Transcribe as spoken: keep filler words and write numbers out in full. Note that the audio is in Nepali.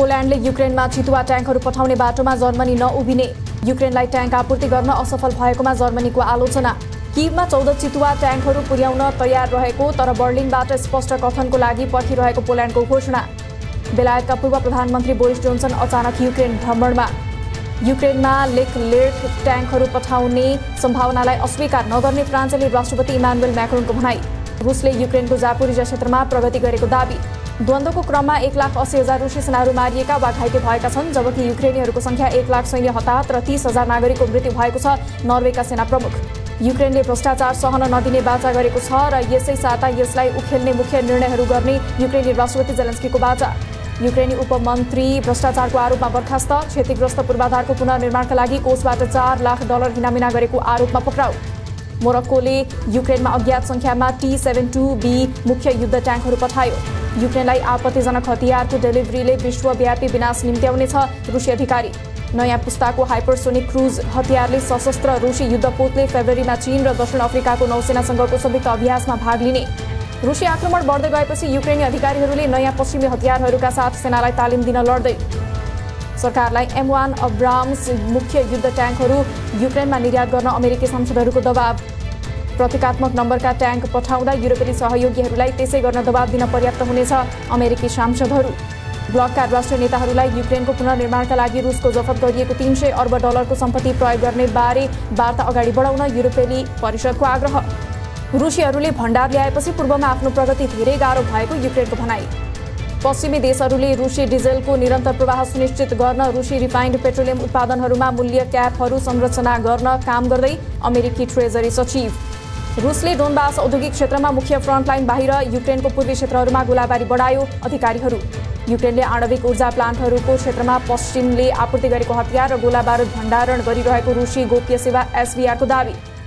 पोल्यान्डले युक्रेनमा चितुवा ट्याङ्कहरू पठाउने बाटोमा जर्मनी नउभिने युक्रेनलाई ट्याङ्क आपूर्ति गर्न असफल भएकोमा जर्मनीको आलोचना किभमा चौध चितुवा ट्याङ्कहरू पुर्याउन तयार रहेको तर बर्लिनबाट स्पष्ट कथनको लागि पर्खिरहेको पोल्यान्डको घोषणा बेलायतका पूर्व प्रधानमन्त्री बोरिस जोन्सन अचानक युक्रेन भ्रमणमा युक्रेनमा लेकलेख ट्याङ्कहरू पठाउने सम्भावनालाई अस्वीकार नगर्ने फ्रान्सले राष्ट्रपति इमानुएल म्याक्रोनको भनाई रुसले युक्रेनको जापोरिजिया क्षेत्रमा प्रगति गरेको दाबी द्वन्द्वको क्रममा एक लाख अस्सी हजार रुसी सेनाहरू मारिएका वा घाइते भएका छन् जबकि युक्रेनीहरूको संख्या एक लाख सैन्य हताहत र तीस हजार नागरिकको मृत्यु भएको छ नर्वेका सेना प्रमुख युक्रेनले भ्रष्टाचार सहन नदिने वाचा गरेको छ र यसै साता यसलाई उखेल्ने मुख्य निर्णयहरू गर्ने युक्रेनी राष्ट्रपति जेलेन्स्कीको वाचा युक्रेनी उपमन्त्री भ्रष्टाचारको आरोपमा बर्खास्त क्षतिग्रस्त पूर्वाधारको पुनर्निर्माणका लागि कोषबाट चार लाख डलर हिनामिना गरेको आरोपमा पक्राउ मोरक्कोले युक्रेनमा अज्ञात संख्यामा टी सेभेन टू बी मुख्य युद्ध ट्याङ्कहरू पठायो युक्रेनलाई आपत्तिजनक हतियारको डेलिभरीले विश्वव्यापी विनाश निम्त्याउनेछ रुसी अधिकारी नयाँ पुस्ताको हाइपरसोनिक क्रुज हतियारले सशस्त्र रुसी युद्धपोतले फेब्रुअरीमा चीन र दक्षिण अफ्रिकाको नौसेनासँगको संयुक्त अभ्यासमा भाग लिने रुसी आक्रमण बढ्दै गएपछि युक्रेनी अधिकारीहरूले नयाँ पश्चिमी हतियारहरूका साथ सेनालाई तालिम दिन लड्दै सरकारलाई एम वान अब्राम्स मुख्य युद्ध ट्याङ्कहरू युक्रेनमा निर्यात गर्न अमेरिकी सांसदहरूको दबाव प्रतीकात्मक नम्बरका ट्याङ्क पठाउँदा युरोपेली सहयोगीहरूलाई त्यसै गर्न दबाव दिन पर्याप्त हुनेछ अमेरिकी सांसदहरू ब्लकका राष्ट्रिय नेताहरूलाई युक्रेनको पुनर्निर्माणका लागि रुसको जफत गरिएको तीन सय अर्ब डलरको सम्पत्ति प्रयोग गर्ने बारे वार्ता अगाडि बढाउन युरोपेली परिषदको आग्रह रुसीहरूले भण्डार ल्याएपछि पूर्वमा आफ्नो प्रगति धेरै गाह्रो भएको युक्रेनको भनाई पश्चिमी देशहरूले रुसी डिजेलको निरन्तर प्रवाह सुनिश्चित गर्न रुसी रिफाइन्ड पेट्रोलियम उत्पादनहरूमा मूल्य क्यापहरू संरचना गर्न काम गर्दै अमेरिकी ट्रेजरी सचिव रुसले डोनबास औद्योगिक क्षेत्रमा मुख्य फ्रन्टलाइन बाहिर युक्रेनको पूर्वी क्षेत्रहरूमा गोलाबारी बढायो अधिकारीहरू युक्रेनले आणविक ऊर्जा प्लान्टहरूको क्षेत्रमा पश्चिमले आपूर्ति गरेको हतियार र गोला बारुद भण्डारण गरिरहेको रुसी गोप्य सेवा एसबीआरको दावी